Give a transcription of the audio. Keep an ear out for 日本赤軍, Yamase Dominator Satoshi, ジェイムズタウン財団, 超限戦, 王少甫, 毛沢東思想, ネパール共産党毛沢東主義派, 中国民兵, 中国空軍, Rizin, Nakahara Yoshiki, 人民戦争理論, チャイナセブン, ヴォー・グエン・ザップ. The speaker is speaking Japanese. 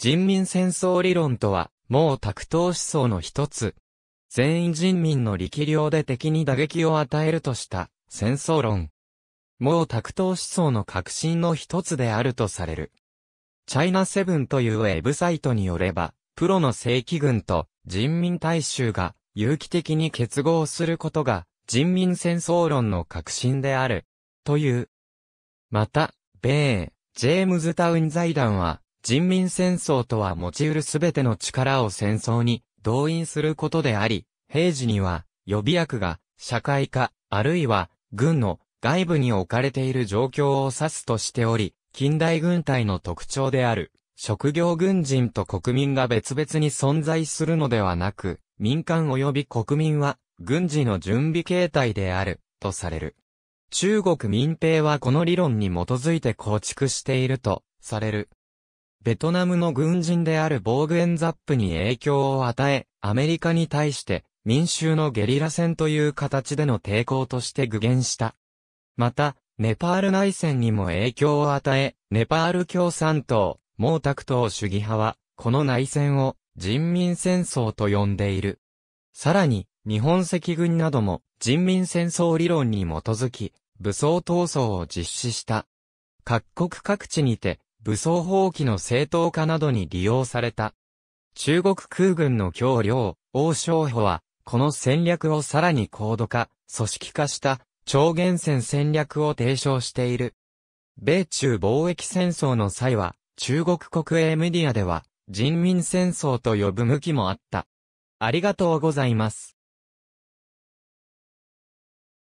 人民戦争理論とは、毛沢東思想の一つ。全員人民の力量で敵に打撃を与えるとした戦争論。毛沢東思想の核心の一つであるとされる。チャイナセブンというウェブサイトによれば、プロの正規軍と人民大衆が有機的に結合することが人民戦争論の核心である、という。また、米英、ジェームズタウン財団は、人民戦争とは持ち得るすべての力を戦争に動員することであり、平時には予備役が社会化あるいは軍の外部に置かれている状況を指すとしており、近代軍隊の特徴である職業軍人と国民が別々に存在するのではなく、民間及び国民は軍事の準備形態であるとされる。中国民兵はこの理論に基づいて構築しているとされる。ベトナムの軍人であるボーグ・エン・ザップに影響を与え、アメリカに対して民衆のゲリラ戦という形での抵抗として具現した。また、ネパール内戦にも影響を与え、ネパール共産党、毛沢東主義派は、この内戦を人民戦争と呼んでいる。さらに、日本赤軍なども人民戦争理論に基づき、武装闘争を実施した。各国各地にて、武装蜂起の正当化などに利用された。中国空軍の強領、王少甫は、この戦略をさらに高度化、組織化した、超限戦戦略を提唱している。米中貿易戦争の際は、中国国営メディアでは、人民戦争と呼ぶ向きもあった。ありがとうございます。